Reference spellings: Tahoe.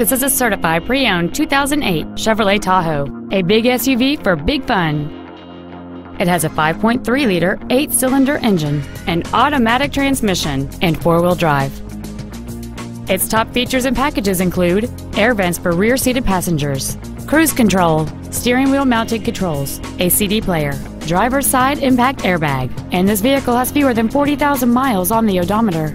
This is a certified pre-owned 2008 Chevrolet Tahoe, a big SUV for big fun. It has a 5.3-liter 8-cylinder engine, an automatic transmission, and four-wheel drive. Its top features and packages include air vents for rear-seated passengers, cruise control, steering wheel mounted controls, a CD player, driver's side impact airbag, and this vehicle has fewer than 40,000 miles on the odometer.